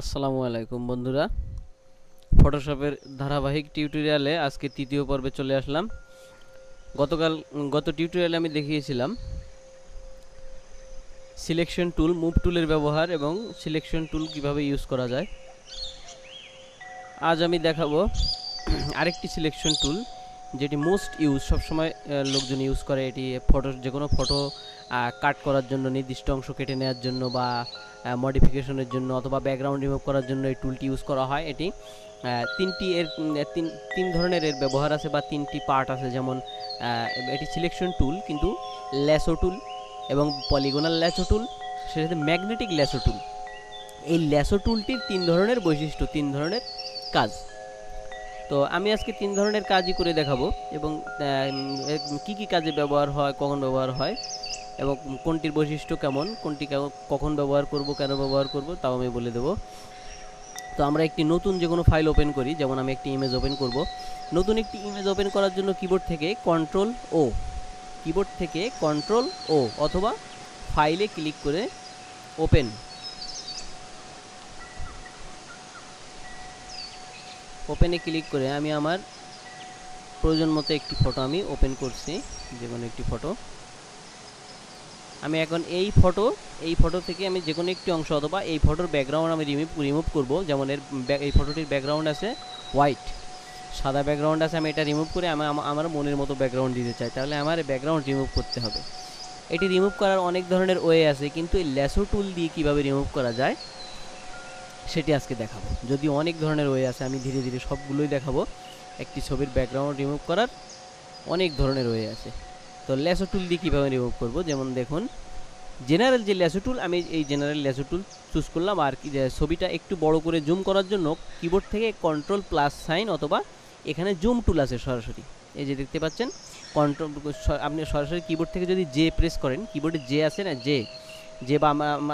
আসসালামু আলাইকুম বন্ধুরা ফটোশপের ধারাবাহিক টিউটোরিয়ালে আজকে তৃতীয় পর্বে চলে আসলাম গত টিউটোরিয়ালে আমি দেখিয়েছিলাম সিলেকশন টুল মুভ টুলের ব্যবহার এবং সিলেকশন টুল কিভাবে ইউজ করা যায় আজ আমি দেখাবো আরেকটি সিলেকশন টুল যেটি মোস্ট ইউজ সব সময় লোকজন ইউজ করে এটি ফটো যে কোনো ফটো কাট করার জন্য নির্দিষ্ট অংশ কেটে নেওয়ার জন্য বা মডিফিকেশনের জন্য অথবা ব্যাকগ্রাউন্ড রিমুভ করার জন্য এই টুলটি ইউজ করা হয় এটি তিন ধরনের এর ব্যবহার আছে বা তিনটি পার্ট আছে যেমন এটি সিলেকশন টুল কিন্তু ল্যাসো টুল এবং পলিগোনাল ল্যাসো টুল সেটার সাথে ম্যাগনেটিক ল্যাসো টুল এই ল্যাসো টুলটির তিন ধরনের বৈশিষ্ট্য তিন ধরনের কাজ তো আমি আজকে তিন ধরনের কাজই করে দেখাবো এবং কি কি কাজে ব্যবহার হয় কখন ব্যবহার হয় এবং কোনটির বৈশিষ্ট্য কেমন কোনটি কখন ব্যবহার করব কেন ব্যবহার করব তাও আমি বলে দেব তো আমরা একটি নতুন যে কোনো ফাইল ওপেন করি যেমন আমি একটি ইমেজ ওপেন করব নতুন একটি ইমেজ ওপেন করার জন্য কিবোর্ড থেকে কন্ট্রোল ও অথবা ফাইলে ক্লিক করে ওপেন ওপেনে ক্লিক করে আমি আমার প্রয়োজন মতো একটি ফটো আমি ওপেন করছি যে কোনো একটি ফটো আমি এখন এই ফটো থেকে আমি যে কোনো একটি অংশ অথবা এই ফটোর ব্যাকগ্রাউন্ড আমি রিমুভ করব যেমন এই ফটোটির ব্যাকগ্রাউন্ড আছে হোয়াইট সাদা ব্যাকগ্রাউন্ড আছে আমি এটা রিমুভ করে আমার মনের মতো ব্যাকগ্রাউন্ড দিতে চাই তাহলে আমার ব্যাকগ্রাউন্ড রিমুভ করতে হবে এটি রিমুভ করার অনেক ধরনের ওয়ে আছে কিন্তু এই ল্যাসো টুল দিয়ে কীভাবে রিমুভ করা যায় সেটি আজকে দেখাবো যদি অনেক ধরনের ওয়ে আছে আমি ধীরে ধীরে সবগুলোই দেখাবো একটি ছবির ব্যাকগ্রাউন্ড রিমুভ করার অনেক ধরনের ওয়ে আছে তো ল্যাসো টুল দিয়ে কীভাবে রিমুভ করবো যেমন দেখুন জেনারেল যে ল্যাসো টুল আমি এই জেনারেল ল্যাসো টুল চুজ করলাম আর কি ছবিটা একটু বড় করে জুম করার জন্য কিবোর্ড থেকে কন্ট্রোল প্লাস সাইন অথবা এখানে জুম টুল আছে সরাসরি এই যে দেখতে পাচ্ছেন কন্ট্রোল আপনি সরাসরি কিবোর্ড থেকে যদি জে প্রেস করেন কিবোর্ডে জে আছে না জে বা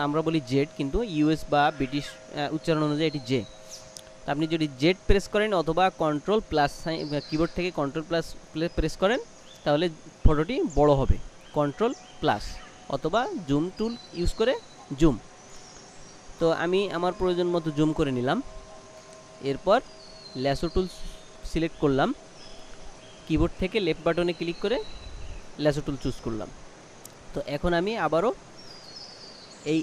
আমরা বলি জেড কিন্তু ইউএস বা ব্রিটিশ উচ্চারণ অনুযায়ী এটি জে আপনি যদি জেড প্রেস করেন অথবা কন্ট্রোল প্লাস সাইন কিবোর্ড থেকে কন্ট্রোল প্লাস প্রেস করেন তাহলে ফটোটি বড় হবে কন্ট্রোল প্লাস অথবা জুম টুল ইউজ করে জুম তো আমি আমার প্রয়োজন মতো জুম করে নিলাম এরপর ল্যাসো টুল সিলেক্ট করলাম কিবোর্ড থেকে লেফট বাটনে ক্লিক করে ল্যাসো টুল চুজ করলাম তো এখন আমি আবারও এই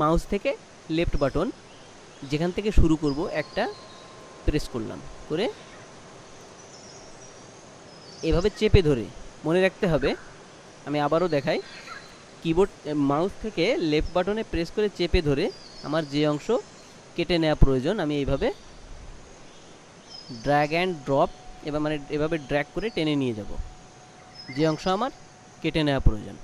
মাউস থেকে লেফট বাটন যেখান থেকে শুরু করব একটা প্রেস করলাম করে এভাবে চেপে ধরে মনে রাখতে হবে আমি আবারও দেখাই কিবোর্ড মাউস থেকে লেফট বাটনে প্রেস করে চেপে ধরে আমার যে অংশ কেটে নেওয়া প্রয়োজন আমি এইভাবে ড্র্যাগ অ্যান্ড ড্রপ এবার মানে এভাবে ড্র্যাগ করে টেনে নিয়ে যাব যে অংশ আমার কেটে নেওয়া প্রয়োজন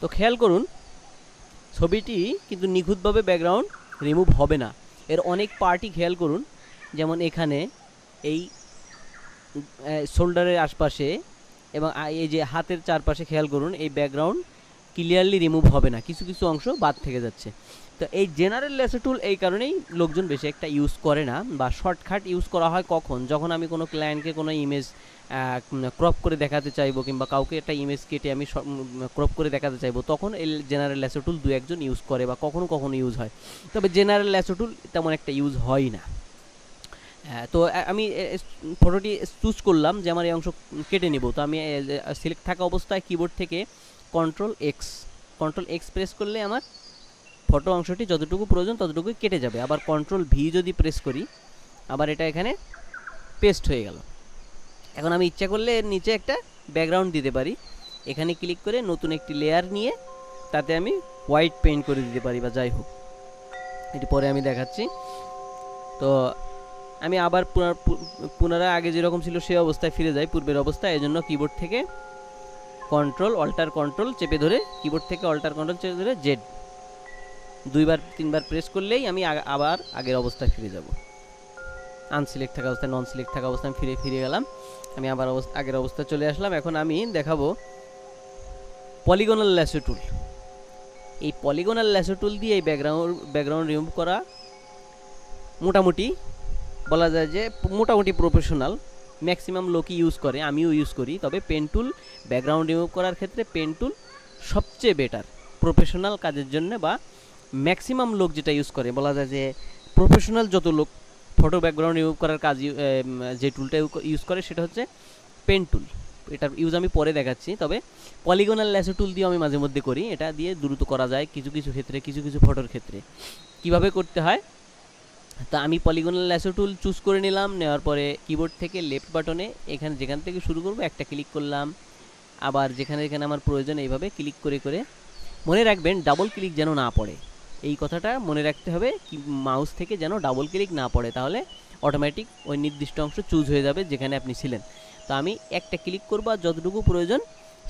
তো খেয়াল করুন ছবিটি কিন্তু নিখুঁতভাবে ব্যাকগ্রাউন্ড রিমুভ হবে না এর অনেক পার্টই খেয়াল করুন যেমন এখানে এই শোল্ডারের আশপাশে এবং এই যে হাতের চারপাশে খেয়াল করুন এই ব্যাকগ্রাউন্ড ক্লিয়ারলি রিমুভ হবে না কিছু কিছু অংশ বাদ থেকে যাচ্ছে তো এই জেনারেল ল্যাসো টুল এই কারণেই লোকজন বেশি একটা ইউজ করে না বা শর্টকাট ইউজ করা হয় কখন যখন আমি কোনো ক্লায়েন্টকে কোনো ইমেজ ক্রপ করে দেখাতে চাইবো কিংবা কাউকে একটা ইমেজ কেটে আমি ক্রপ করে দেখাতে চাইবো তখন এই জেনারেল ল্যাসো টুল দু একজন ইউজ করে বা কখনো কখনো ইউজ হয় তবে জেনারেল ল্যাসো টুল তেমন একটা ইউজ হয় না তো আমি ফটোটি চুজ করলাম যে আমার এই অংশ কেটে নেব তো আমি সিলেক্ট থাকা অবস্থায় কিবোর্ড থেকে কন্ট্রোল এক্স প্রেস করলে আমার ফটো অংশটি যতটুকু প্রয়োজন ততটুকুই কেটে যাবে আবার কন্ট্রোল ভি যদি প্রেস করি আবার এটা এখানে পেস্ট হয়ে গেল এখন আমি ইচ্ছা করলে নিচে একটা ব্যাকগ্রাউন্ড দিতে পারি এখানে ক্লিক করে নতুন একটি লেয়ার নিয়ে তাতে আমি হোয়াইট পেইন্ট করে দিতে পারি বা যাই হোক এটি পরে আমি দেখাচ্ছি তো আমি আবার পুনরায় আগে যেরকম ছিল সেই অবস্থায় ফিরে যাই পূর্বের অবস্থায় এই জন্য কিবোর্ড থেকে কিবোর্ড থেকে অল্টার কন্ট্রোল চেপে ধরে জেড দুইবার তিনবার প্রেস করলেই আমি আবার আগের অবস্থায় ফিরে যাব আনসিলেক্ট থাকা অবস্থায় নন সিলেক্ট থাকা অবস্থায় আমি ফিরে গেলাম আমি আবার আগের অবস্থায় চলে আসলাম এখন আমি দেখাবো পলিগোনাল ল্যাসো টুল এই পলিগনাল ল্যাসো টুল দিয়ে এই ব্যাকগ্রাউন্ড রিমুভ করা মোটামুটি বলা যায় যে মোটামুটি প্রফেশনাল, ম্যাক্সিমাম লোকই ইউজ করে, আমিও ইউজ করি। তবে পেন টুল ব্যাকগ্রাউন্ড রিমুভ করার ক্ষেত্রে পেন টুল সবচেয়ে বেটার প্রফেশনাল কাজের জন্য, বা ম্যাক্সিমাম লোক যেটা ইউজ করে বলা যায় যে প্রফেশনাল যত লোক ফটো ব্যাকগ্রাউন্ড রিমুভ করার কাজ যে টুলটা ইউজ করে সেটা হচ্ছে পেন টুল। এটার ইউজ আমি পরে দেখাচ্ছি। তবে পলিগনাল ল্যাসো টুল দিয়ে আমি মাঝে মধ্যে করি, এটা দিয়ে দ্রুত করা যায় কিছু কিছু ক্ষেত্রে, কিছু কিছু ফটোর ক্ষেত্রে। কিভাবে করতে হয় তা আমি পলিগনাল ল্যাসো টুল চুজ করে নিলাম, নেওয়ার পরে কিবোর্ড থেকে লেফট বাটনে এখানে যেখান থেকে শুরু করব একটা ক্লিক করলাম, আবার যেখানে যেখানে আমার প্রয়োজন এইভাবে ক্লিক করে করে। মনে রাখবেন ডাবল ক্লিক যেন না পড়ে, এই কথাটা মনে রাখতে হবে, কি মাউস থেকে যেন ডাবল ক্লিক না পড়ে, তাহলে অটোমেটিক ওই নির্দিষ্ট অংশ চুজ হয়ে যাবে যেখানে আপনি ছিলেন। তো আমি একটা ক্লিক করবো, আর যতটুকু প্রয়োজন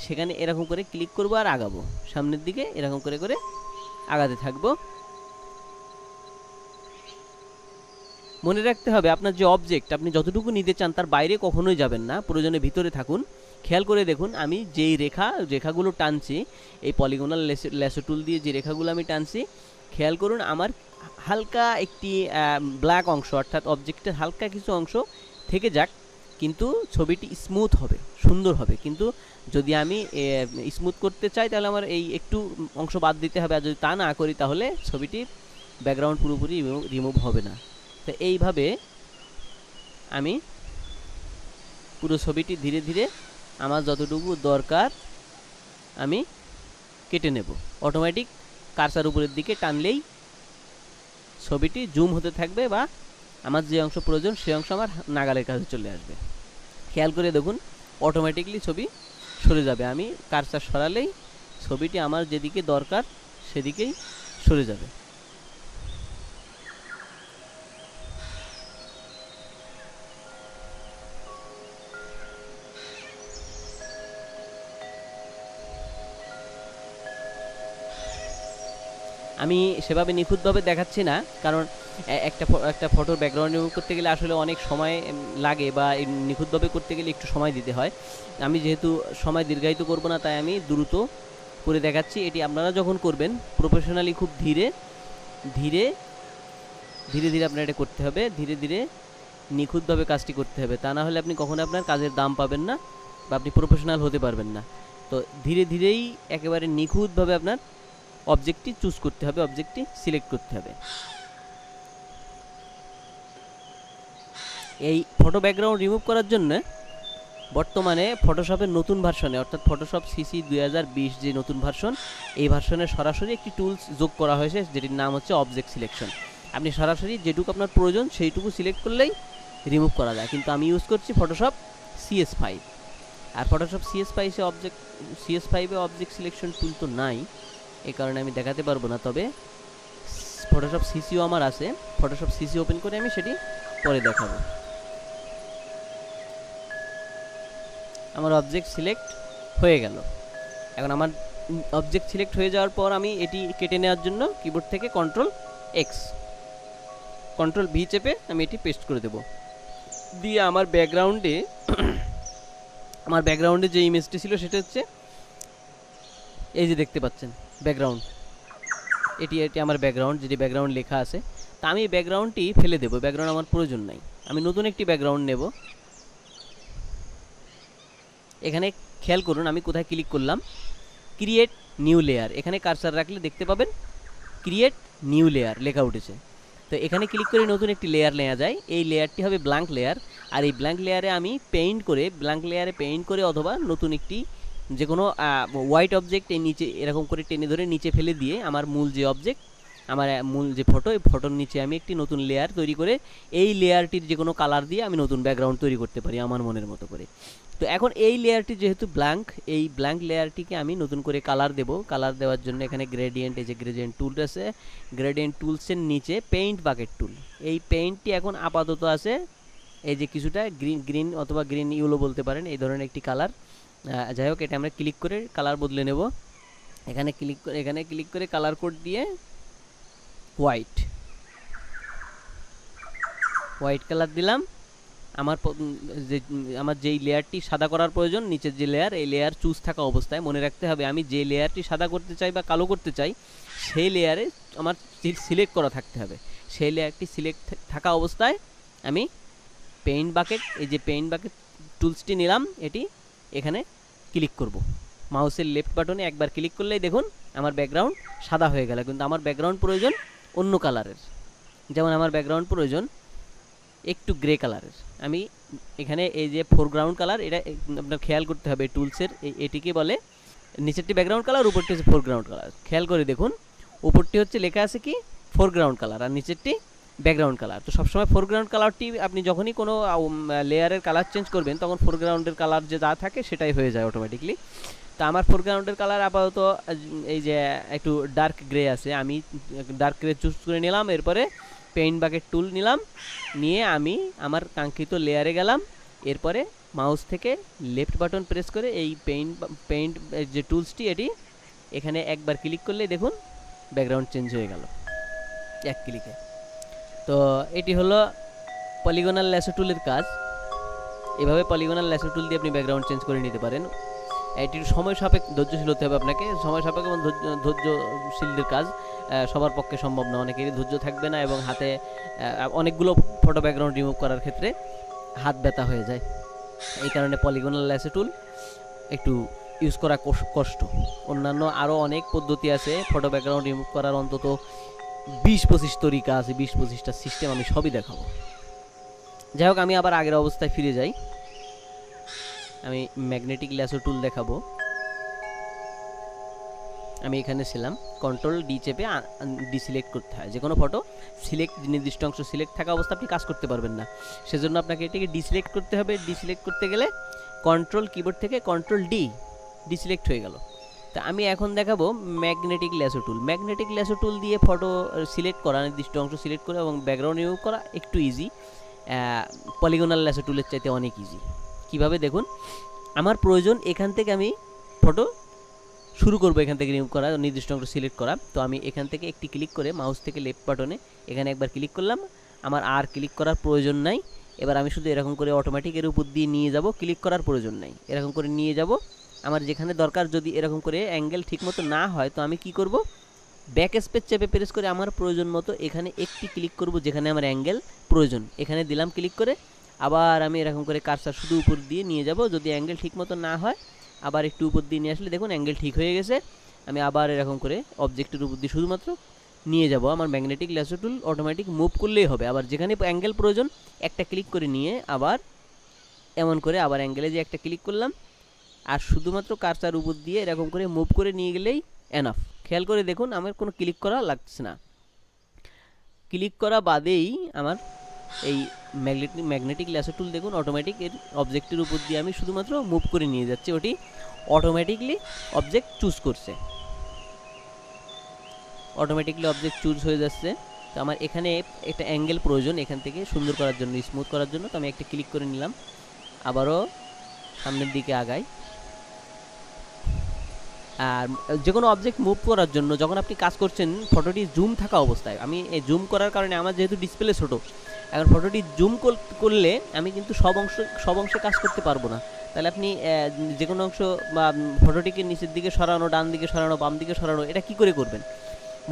সেখানে এরকম করে ক্লিক করবো আর আগাবো সামনের দিকে, এরকম করে করে আগাতে থাকবো। মনে রাখতে হবে আপনার যে অবজেক্ট আপনি যতটুকু নিতে চান তার বাইরে কখনোই যাবেন না, প্রয়োজনে ভিতরে থাকুন। খেয়াল করে দেখুন আমি যেই রেখাগুলো টানছি এই পলিগনাল ল্যাসো টুল দিয়ে যে রেখাগুলো আমি টানছি, খেয়াল করুন আমার হালকা একটি ব্ল্যাক অংশ অর্থাৎ অবজেক্টের হালকা কিছু অংশ থেকে যাক, কিন্তু ছবিটি স্মুথ হবে, সুন্দর হবে। কিন্তু যদি আমি স্মুথ করতে চাই তাহলে আমার এই একটু অংশ বাদ দিতে হবে, আর যদি তা না করি তাহলে ছবিটি ব্যাকগ্রাউন্ড পুরোপুরি রিমুভ হবে না। তো এইভাবে আমি পুরো ছবিটি ধীরে ধীরে আমার যতটুকু দরকার আমি কেটে নেব। অটোমেটিক কারসার উপরের দিকে টানলেই ছবিটি জুম হতে থাকবে, বা আমার যে অংশ প্রয়োজন সেই অংশ আমার নাগালের কাছে চলে আসবে। খেয়াল করে দেখুন অটোমেটিকলি ছবি সরে যাবে, আমি কারসার সরালেই ছবিটি আমার যেদিকে দরকার সেদিকেই সরে যাবে। আমি সেভাবে নিখুঁতভাবে দেখাচ্ছি না, কারণ একটা ফটোর ব্যাকগ্রাউন্ড রিমুভ করতে গেলে আসলে অনেক সময় লাগে, বা নিখুঁতভাবে করতে গেলে একটু সময় দিতে হয়। আমি যেহেতু সময় দীর্ঘায়িত করব না তাই আমি দ্রুত করে দেখাচ্ছি। এটি আপনারা যখন করবেন প্রফেশনালি খুব ধীরে ধীরে ধীরে ধীরে আপনার এটা করতে হবে, ধীরে ধীরে নিখুঁতভাবে কাজটি করতে হবে, তা না হলে আপনি কখনো আপনার কাজের দাম পাবেন না, বা আপনি প্রফেশনাল হতে পারবেন না। তো ধীরে ধীরেই একেবারে নিখুঁতভাবে আপনার অবজেক্টটি চুজ করতে হবে, অবজেক্টটি সিলেক্ট করতে হবে। এই ফটো ব্যাকগ্রাউন্ড রিমুভ করার জন্য বর্তমানে ফটোশপের নতুন ভার্সনে অর্থাৎ ফটোশপ সিসি 2020 যে নতুন ভার্সন, এই ভার্সনে সরাসরি একটি টুলস যোগ করা হয়েছে যেটির নাম হচ্ছে অবজেক্ট সিলেকশন। আপনি সরাসরি যেটুকু আপনার প্রয়োজন সেইটুকু সিলেক্ট করলেই রিমুভ করা যায়, কিন্তু আমি ইউজ করছি ফটোশপ cs5। আর ফটোশপ cs5 এ অবজেক্ট সিলেকশন টুল তো নাই, এই কারণে আমি দেখাতে পারবো না। তবে ফটোশপ সিসিও আমার আছে, ফটোশপ সিসি ওপেন করে আমি সেটি পরে দেখাবো। আমার অবজেক্ট সিলেক্ট হয়ে গেল। এখন আমার অবজেক্ট সিলেক্ট হয়ে যাওয়ার পর আমি এটি কেটে নেওয়ার জন্য কিবোর্ড থেকে কন্ট্রোল ভি চেপে আমি এটি পেস্ট করে দেব, দিয়ে আমার ব্যাকগ্রাউন্ডে যে ইমেজটি ছিল সেটা হচ্ছে এই যে দেখতে পাচ্ছেন ব্যাকগ্রাউন্ড, এটি আমার ব্যাকগ্রাউন্ড, যেটি ব্যাকগ্রাউন্ড লেখা আছে। তা আমি ব্যাকগ্রাউন্ডটি ফেলে দেব, ব্যাকগ্রাউন্ড আমার প্রয়োজন নাই। আমি নতুন একটি ব্যাকগ্রাউন্ড নেব। এখানে খেয়াল করুন আমি কোথায় ক্লিক করলাম, ক্রিয়েট নিউ লেয়ার, এখানে কারসার রাখলে দেখতে পাবেন ক্রিয়েট নিউ লেয়ার লেখা উঠেছে। তো এখানে ক্লিক করে নতুন একটি লেয়ার নেওয়া যায়, এই লেয়ারটি হবে ব্ল্যাঙ্ক লেয়ার। আর এই ব্ল্যাঙ্ক লেয়ারে আমি ব্ল্যাঙ্ক লেয়ারে পেইন্ট করে অথবা নতুন একটি যে কোনো হোয়াইট অবজেক্ট এই নিচে এরকম করে টেনে ধরে নিচে ফেলে দিয়ে আমার মূল যে ফটো, এই ফটোর নিচে আমি একটি নতুন লেয়ার তৈরি করে এই লেয়ারটির যে কোনো কালার দিয়ে আমি নতুন ব্যাকগ্রাউন্ড তৈরি করতে পারি আমার মনের মতো করে। তো এখন এই লেয়ারটি যেহেতু ব্ল্যাঙ্ক, এই ব্ল্যাঙ্ক লেয়ারটিকে আমি নতুন করে কালার দেব। কালার দেওয়ার জন্য এখানে গ্রেডিয়েন্ট, এই যে গ্রেডিয়েন্ট টুল আছে, গ্রেডিয়েন্ট টুলসের নিচে পেইন্ট বাকেট টুল, এই পেইন্টটি এখন আপাতত আছে এই যে কিছুটা গ্রিন অথবা গ্রিন ইউলো বলতে পারেন, এই ধরনের একটি কালার। যাই হোক, এটা আমরা ক্লিক করে কালার বদলে নেব। এখানে ক্লিক করে কালার কোড দিয়ে হোয়াইট কালার দিলাম। आमार जेई लेयारटी सादा करार प्रयोजन नीचे जे लेयार ए लेयार चूज थाका अवस्थाय मने राखते हबे आमी जे लेयारटी सादा करते चाई बा कालो करते चाई सेई लेयारे आमार सिलेक्ट करा थाकते हबे। सेई लेयारटी सिलेक्ट थाका अवस्थाय आमी पेइंट बाकेट ए जे पेइंट बाकेट टुल्सटी निलाम एटी एखाने क्लिक करब। माउसेर लेफ्ट बाटने एकबार क्लिक करलेई देखुन आमार बैकग्राउंड सादा हये गेल, किन्तु आमार बैकग्राउंड प्रयोजन अन्य कालारेर। जेमन आमार बैकग्राउंड प्रयोजन एकटू ग्रे कलर आमी एखाने ए जे फोरग्राउंड कलर एटा आपनादेर खेयाल करते हबे। टुल्सेर एटिके बोले नीचेरटी बैकग्राउंड कलर उपरटी हच्छे फोरग्राउंड कलर। खेयाल करे देखुन उपरटी हच्छे लेखा आछे कि फोरग्राउंड कलर आर नीचेरटी बैकग्राउंड कलर। तो सब समय फोरग्राउंड कलरटी आपनि जखोनी कोनो लेयारेर कलर चेंज करबेन तखन फोरग्राउंडेर कलर जे जा थाके सेटाई हये जाय अटोमेटिकली। तो आमार फोरग्राउंडेर कलर आपाततो ए जे एकटू डार्क ग्रे आछे आमी डार्क ग्रे चूज करे निलाम। एरपरे पेंट बाकेट टुल निलाम, निये आमी आमार कांक्षित लेयारे गेलाम। एरपरे माउस थेके लेफ्ट बाटन प्रेस करे एई पेंट जे टुल्सटी एटी एखाने एकबार क्लिक करले देखुन बैकग्राउंड चेंज हये गेल एक क्लिके। तो एटी हलो पलिगोनल ल्यासो टुलेर काज। एभावे पलिगोनल ल्यासो टुल दिये आपनि बैकग्राउंड चेंज करे निते पारेन। एटी समय सापेक्ष धैर्यशील होते हबे आपनाके, समय सापेक्ष एबं धैर्यशीलदेर काज সবার পক্ষে সম্ভব না। অনেকেরই ধৈর্য থাকবে না এবং হাতে অনেকগুলো ফটো ব্যাকগ্রাউন্ড রিমুভ করার ক্ষেত্রে হাত ব্যথা হয়ে যায়। এই কারণে পলিগোনাল ল্যাসো টুল একটু ইউজ করা কষ্ট। অন্যান্য আরও অনেক পদ্ধতি আছে ফটো ব্যাকগ্রাউন্ড রিমুভ করার, অন্তত 20-25 তরিকা আছে, 20-25টা সিস্টেম আমি সবই দেখাবো। যাই হোক, আমি আবার আগের অবস্থায় ফিরে যাই। আমি ম্যাগনেটিক ল্যাসো টুল দেখাবো। आमी एखाने छिलाम कंट्रोल डी चेपे डी सिलेक्ट करते हैं जेको फटो सिलेक्ट निर्दिष्ट अंश सिलेक्ट थाका अवस्था आपनि काज करते पारबेन ना, सेजोन्नो आपनाके एटाके डिसिलेक्ट करते हबे। डिसिलेक्ट करते गेले कंट्रोल कीबोर्ड थेके कंट्रोल डी डिसिलेक्ट हये गेल। तो आमी एखन देखाबो magnetic lasso tool. Magnetic lasso tool दिए फटो सिलेक्ट करा, निर्दिष्ट अंश सिलेक्ट करा एबं बैकग्राउंड रिमुव करा एकटू इजी, पलिगोनल ल्यासो टुलेर चाइते अनेक इजी। किभाबे देखुन आमार प्रयोजन एखान थेके आमी फटो शुरू करब, एखान रिमुव करा निर्दिष्ट अंश सिलेक्ट करा। तो आमी एखान एक क्लिक कर माउस थेके लेफ्ट बाटने एखाने एकबार क्लिक करलाम। आमार आर क्लिक करार प्रयोजन नाई। एबार आमी शुधु एरकम करे अटोमेटिक एर ऊपर दिए निये जाब, क्लिक करार प्रयोजन नाई। एरकम करे निये जाब आमार जेखाने दरकार। जदि एरकम करे एंगेल ठीक मतो ना हय तो आमी कि करब बैक स्पेस चेपे प्रेस करे आमार प्रयोजन मतो एखाने एकटी क्लिक करब जेखाने आमार एंगेल प्रयोजन। एखाने दिलाम क्लिक करे आबार आमी एरकम करे कर्सर शुधु ऊपर दिए निये जाब। जदि एंगेल ठीक मतो ना हय आबार एकटू ऊपर दिए निये आसले देखुन एंगेल ठीक हये गेछे। आमी आबार एरकम करे अबजेक्टेर ऊपर दिए शुधुमात्र निये जाब। आमार magnetic lasso tool automatic move करलेई हबे। आबार जेखाने एंगेल प्रयोजन एकटा क्लिक करे निये आबार एमन करे आबार एंगेले जे एकटा क्लिक करलाम आर शुधुमात्र कर्सर ऊपर दिए एरकम करे मुभ करे निये गेलेई एनाफ। खेयाल करे देखुन आमार कोनो क्लिक करा लागछे ना, क्लिक करा बादेई आमार एई मैगनेटिक ल्यासो टुल देखुन अटोमेटिक एर अबजेक्टेर ऊपर दिए आमी शुधुमात्र मुभ करे निये जाच्छि। ओटी अटोमेटिकली अबजेक्ट चूज करछे, अटोमेटिकली अबजेक्ट चूज हये जाच्छे। तो आमार एखाने एकटा एंगेल प्रयोजन एखान थेके सुंदर करार जोन्नो स्मुथ करार जोन्नो। तो आमी एकटा क्लिक करे निलाम, आबारो सामनेर दिके आगाई। আর যে কোনো অবজেক্ট মুভ করার জন্য যখন আপনি কাজ করছেন ফটোটি জুম থাকা অবস্থায়, আমি এই জুম করার কারণে আমার যেহেতু ডিসপ্লে ছোট, এখন ফটোটি জুম করলে আমি কিন্তু সব অংশে কাজ করতে পারবো না। তাহলে আপনি যে কোনো অংশ বা ফটোটিকে নিচের দিকে সরানো, ডান দিকে সরানো, বাম দিকে সরানো, এটা কি করে করবেন?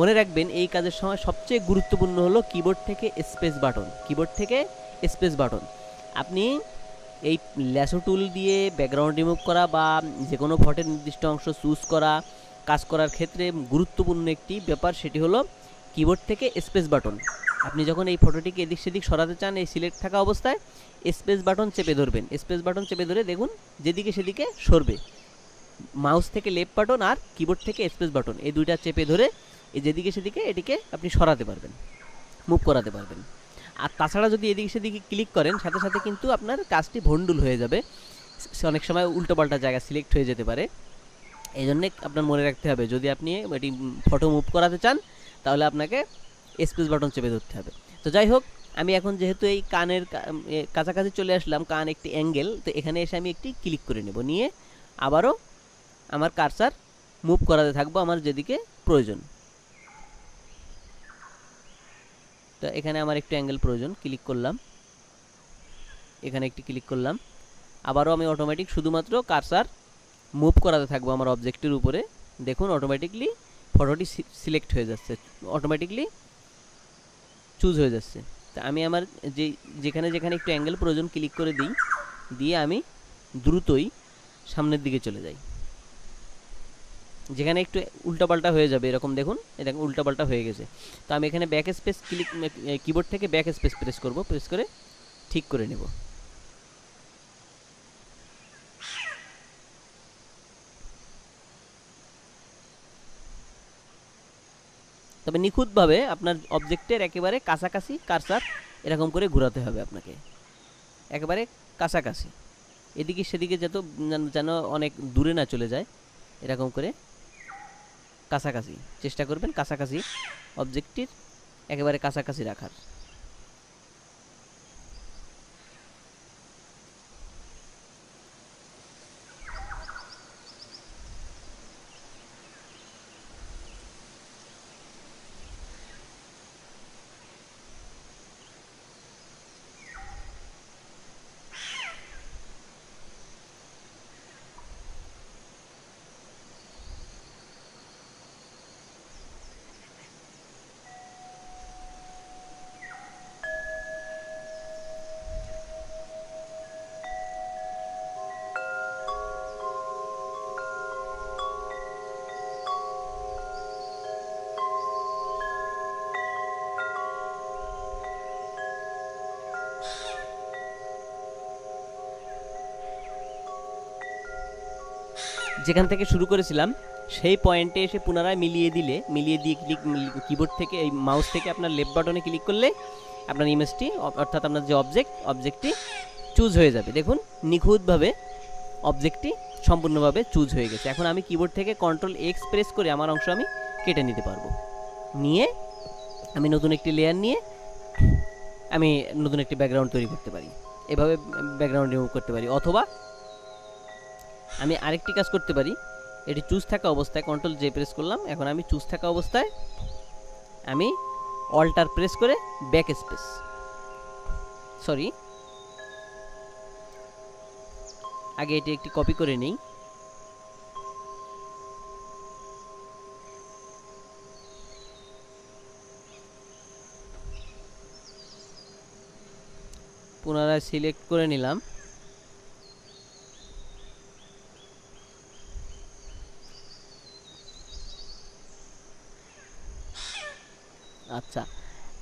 মনে রাখবেন এই কাজের সময় সবচেয়ে গুরুত্বপূর্ণ হলো কিবোর্ড থেকে স্পেস বাটন। কিবোর্ড থেকে স্পেস বাটন আপনি এই ল্যাসো টুল দিয়ে ব্যাকগ্রাউন্ড রিমুভ করা বা যে কোনো ফটোর নির্দিষ্ট অংশ চুজ করা কাজ করার ক্ষেত্রে গুরুত্বপূর্ণ একটি ব্যাপার, সেটি হলো কিবোর্ড থেকে স্পেস বাটন। আপনি যখন এই ফটোটিকে এদিক সেদিক সরাতে চান এই সিলেক্ট থাকা অবস্থায় স্পেস বাটন চেপে ধরবেন। স্পেস বাটন চেপে ধরে দেখুন যেদিকে সেদিকে সরবে। মাউস থেকে লেফট বাটন আর কিবোর্ড থেকে স্পেস বাটন এই দুইটা চেপে ধরে এই যেদিকে সেদিকে এটিকে আপনি সরাতে পারবেন, মুভ করাতে পারবেন। আর তাছাড়া যদি এদিক সেদিকে ক্লিক করেন সাথে সাথে কিন্তু আপনার কাজটি ভন্ডুল হয়ে যাবে, অনেক সময় উল্টোপাল্টা জায়গা সিলেক্ট হয়ে যেতে পারে। এই জন্য আপনার মনে রাখতে হবে যদি আপনি এটি ফটো মুভ করাতে চান তাহলে আপনাকে স্পেস বাটন চেপে ধরতে হবে। তো যাই হোক, আমি এখন যেহেতু এই কানের কাছাকাছি চলে আসলাম, কান একটি অ্যাঙ্গেল, তো এখানে এসে আমি একটি ক্লিক করে নেব, নিয়ে আবারও আমার কার্সার মুভ করাতে থাকবো আমার যেদিকে প্রয়োজন। तो एखे हमारे एक टू एंगल प्रयोजन क्लिक कर लम। এখানে একটি ক্লিক করলাম আবারো আমি অটোমেটিক শুধুমাত্র কার্সার মুভ করাতে থাকব আমার অবজেক্টের উপরে দেখুন অটোমেটিক্যালি ফটোটি সিলেক্ট হয়ে যাচ্ছে অটোমেটিক্যালি চুজ হয়ে যাচ্ছে তো আমি আমার যে যেখানে যেখানে একটু অ্যাঙ্গেল প্রয়োজন ক্লিক করে দিই দিয়ে আমি দ্রুতই সামনের দিকে চলে যাই যেখানে একটু উল্টাপাল্টা হয়ে যাবে এরকম দেখুন এটা উল্টাপাল্টা হয়ে গেছে তো আমি এখানে ব্যাক স্পেস ক্লিক কিবোর্ড থেকে ব্যাক স্পেস প্রেস করব প্রেস করে ঠিক করে নেব তবে নিখুঁতভাবে আপনার অবজেক্টের একেবারে কাছাকাছি কার্সার এরকম করে ঘোরাতে হবে আপনাকে একেবারে কাছাকাছি এদিকে সেদিকে যত যেন অনেক দূরে না চলে যায় এরকম করে কাছাকাছি চেষ্টা করবেন কাছাকাছি অবজেক্টটির একেবারে কাছাকাছি রাখার যেখান থেকে শুরু করেছিলাম সেই পয়েন্টে এসে পুনরায় মিলিয়ে দিয়ে কিবোর্ড থেকে এই মাউস থেকে আপনার লেফট বাটনে ক্লিক করলে আপনার ইমেজটি অর্থাৎ আপনার যে অবজেক্টটি চুজ হয়ে যাবে দেখুন নিখুঁতভাবে অবজেক্টটি সম্পূর্ণভাবে চুজ হয়ে গেছে এখন আমি কিবোর্ড থেকে কন্ট্রোল এক্স প্রেস করে আমার অংশ আমি কেটে নিতে পারবো নিয়ে আমি নতুন একটি লেয়ার নিয়ে আমি নতুন একটি ব্যাকগ্রাউন্ড তৈরি করতে পারি এভাবে ব্যাকগ্রাউন্ড রিমুভ করতে পারি অথবা আমি আরেকটি কাজ করতে পারি এটি চুজ থাকা অবস্থায় কন্ট্রোল জে প্রেস করলাম এখন আমি চুজ থাকা অবস্থায় আমি অল্টার প্রেস করে ব্যাক স্পেস সরি আগে এটি একটি কপি করে নেই পুনরায় সিলেক্ট করে নিলাম আচ্ছা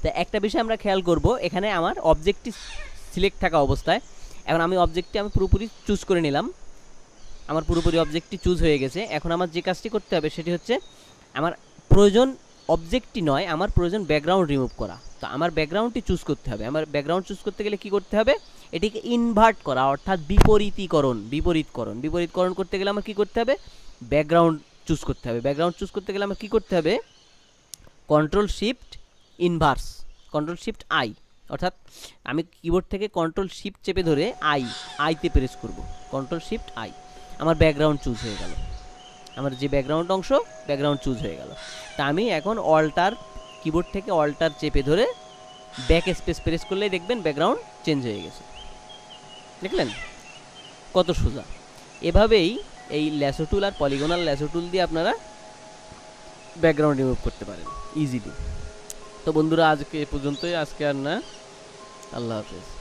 তো একটা বিষয় আমরা খেয়াল করব এখানে আমার অবজেক্টটি সিলেক্ট থাকা অবস্থায় এখন আমি অবজেক্টটি আমি পুরোপুরি চুজ করে নিলাম আমার পুরোপুরি অবজেক্টটি চুজ হয়ে গেছে এখন আমার যে কাজটি করতে হবে সেটি হচ্ছে আমার প্রয়োজন অবজেক্টটি নয় আমার প্রয়োজন ব্যাকগ্রাউন্ড রিমুভ করা তো আমার ব্যাকগ্রাউন্ডটি চুজ করতে হবে আমার ব্যাকগ্রাউন্ড চুজ করতে গেলে কি করতে হবে এটিকে ইনভার্ট করা অর্থাৎ বিপরীতকরণ করতে গেলে আমার কি করতে হবে ব্যাকগ্রাউন্ড চুজ করতে হবে ব্যাকগ্রাউন্ড চুজ করতে গেলে আমার কি করতে হবে control shift inverse control shift I অর্থাৎ আমি কিবোর্ড থেকে কন্ট্রোল শিফট চেপে ধরে আইতে প্রেস করব কন্ট্রোল শিফট আই আমার ব্যাকগ্রাউন্ড চুজ হয়ে গেল আমার যে ব্যাকগ্রাউন্ড অংশ ব্যাকগ্রাউন্ড চুজ হয়ে গেল তা আমি এখন অল্টার কিবোর্ড থেকে অল্টার চেপে ধরে ব্যাক স্পেস প্রেস করলেই দেখবেন ব্যাকগ্রাউন্ড চেঞ্জ হয়ে গেছে দেখলেন কত সোজা এভাবেই এই ল্যাসো টুল আর পলিগোনাল ল্যাসো টুল দিয়ে আপনারা ব্যাকগ্রাউন্ড রিমুভ করতে পারেন ইজিলি तो बंधुरा आज के पर्यन्तই आज के आर ना आल्लाह हाफेज।